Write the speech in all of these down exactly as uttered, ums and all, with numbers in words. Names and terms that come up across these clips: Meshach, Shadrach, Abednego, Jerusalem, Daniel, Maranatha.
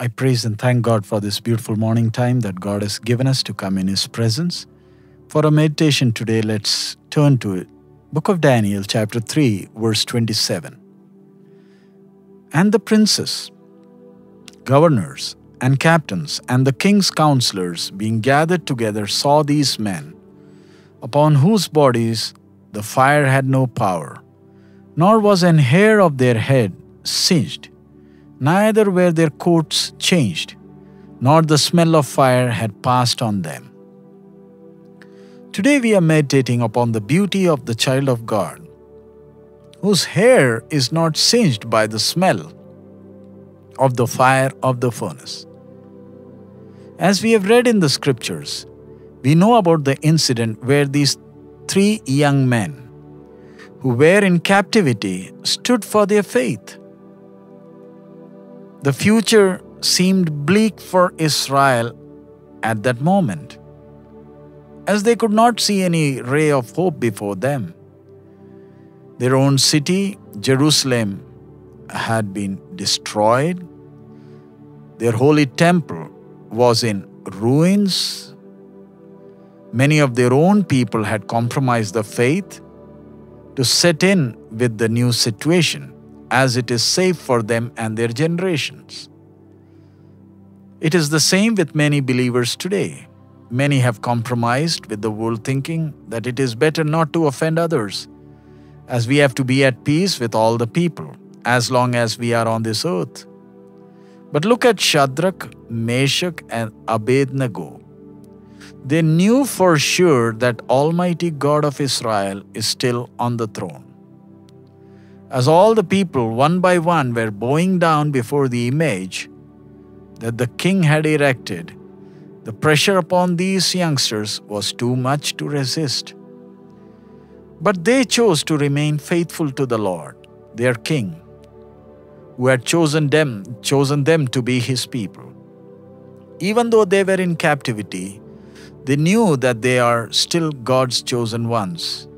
I praise and thank God for this beautiful morning time that God has given us to come in His presence. For our meditation today, let's turn to it. Book of Daniel, chapter three, verse twenty-seven. And the princes, governors, and captains, and the king's counselors, being gathered together, saw these men, upon whose bodies the fire had no power, nor was an hair of their head singed. Neither were their coats changed, nor the smell of fire had passed on them. Today we are meditating upon the beauty of the child of God, whose hair is not singed by the smell of the fire of the furnace. As we have read in the scriptures, we know about the incident where these three young men who were in captivity stood for their faith. The future seemed bleak for Israel at that moment, as they could not see any ray of hope before them. Their own city, Jerusalem, had been destroyed. Their holy temple was in ruins. Many of their own people had compromised the faith to set in with the new situation, as it is safe for them and their generations. It is the same with many believers today. Many have compromised with the world, thinking that it is better not to offend others, as we have to be at peace with all the people as long as we are on this earth. But look at Shadrach, Meshach, and Abednego. They knew for sure that Almighty God of Israel is still on the throne. As all the people, one by one, were bowing down before the image that the king had erected, the pressure upon these youngsters was too much to resist. But they chose to remain faithful to the Lord, their king, who had chosen them, chosen them to be his people. Even though they were in captivity, they knew that they are still God's chosen ones.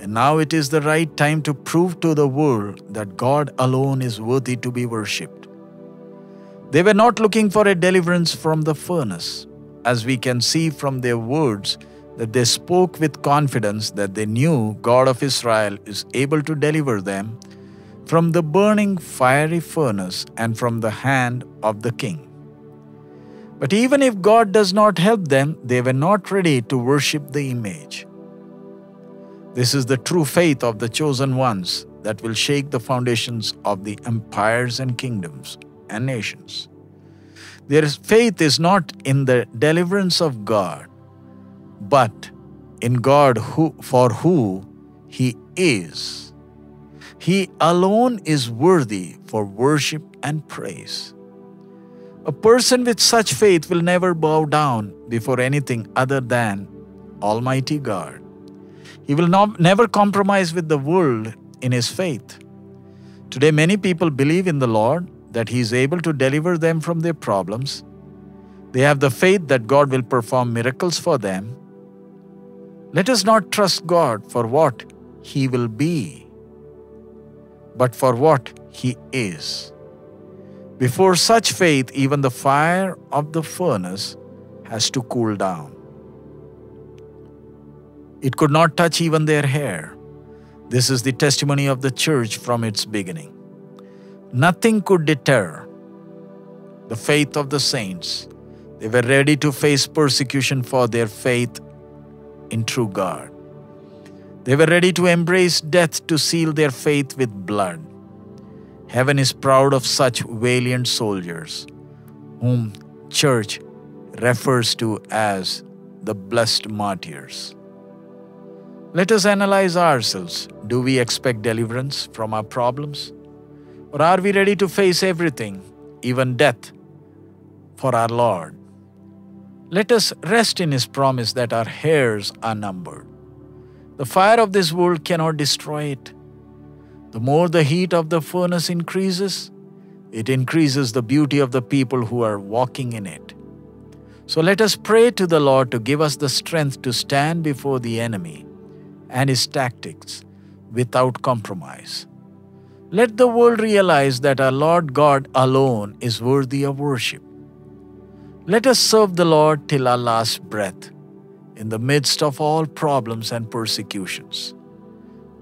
And now it is the right time to prove to the world that God alone is worthy to be worshipped. They were not looking for a deliverance from the furnace, as we can see from their words that they spoke with confidence that they knew God of Israel is able to deliver them from the burning fiery furnace and from the hand of the king. But even if God does not help them, they were not ready to worship the image. This is the true faith of the chosen ones that will shake the foundations of the empires and kingdoms and nations. Their faith is not in the deliverance of God, but in God who, for who He is. He alone is worthy for worship and praise. A person with such faith will never bow down before anything other than Almighty God. He will not, never compromise with the world in his faith. Today, many people believe in the Lord that He is able to deliver them from their problems. They have the faith that God will perform miracles for them. Let us not trust God for what He will be, but for what He is. Before such faith, even the fire of the furnace has to cool down. It could not touch even their hair. This is the testimony of the church from its beginning. Nothing could deter the faith of the saints. They were ready to face persecution for their faith in true God. They were ready to embrace death to seal their faith with blood. Heaven is proud of such valiant soldiers, whom church refers to as the blessed martyrs. Let us analyze ourselves. Do we expect deliverance from our problems? Or are we ready to face everything, even death, for our Lord? Let us rest in His promise that our hairs are numbered. The fire of this world cannot destroy it. The more the heat of the furnace increases, it increases the beauty of the people who are walking in it. So let us pray to the Lord to give us the strength to stand before the enemy and his tactics without compromise. Let the world realize that our Lord God alone is worthy of worship. Let us serve the Lord till our last breath, in the midst of all problems and persecutions.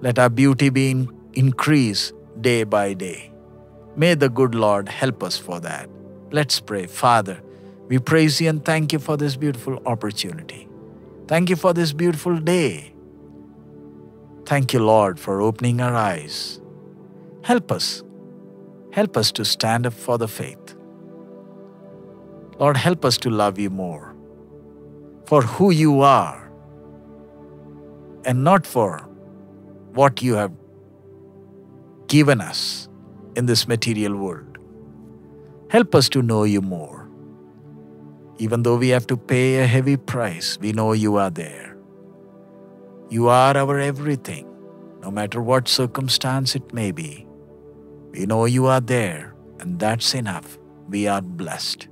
Let our beauty be in increase day by day. May the good Lord help us for that. Let's pray. Father, we praise you and thank you for this beautiful opportunity. Thank you for this beautiful day. Thank you, Lord, for opening our eyes. Help us. Help us to stand up for the faith. Lord, help us to love you more for who you are and not for what you have given us in this material world. Help us to know you more. Even though we have to pay a heavy price, we know you are there. You are our everything, no matter what circumstance it may be. We know you are there, and that's enough. We are blessed.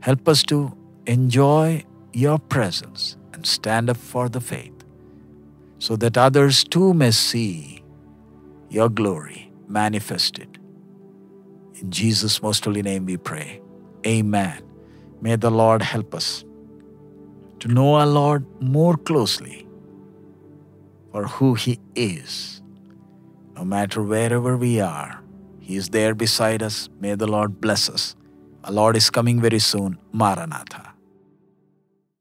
Help us to enjoy your presence and stand up for the faith, so that others too may see your glory manifested. In Jesus' most holy name we pray. Amen. May the Lord help us to know our Lord more closely for who He is. No matter wherever we are, He is there beside us. May the Lord bless us. Our Lord is coming very soon. Maranatha.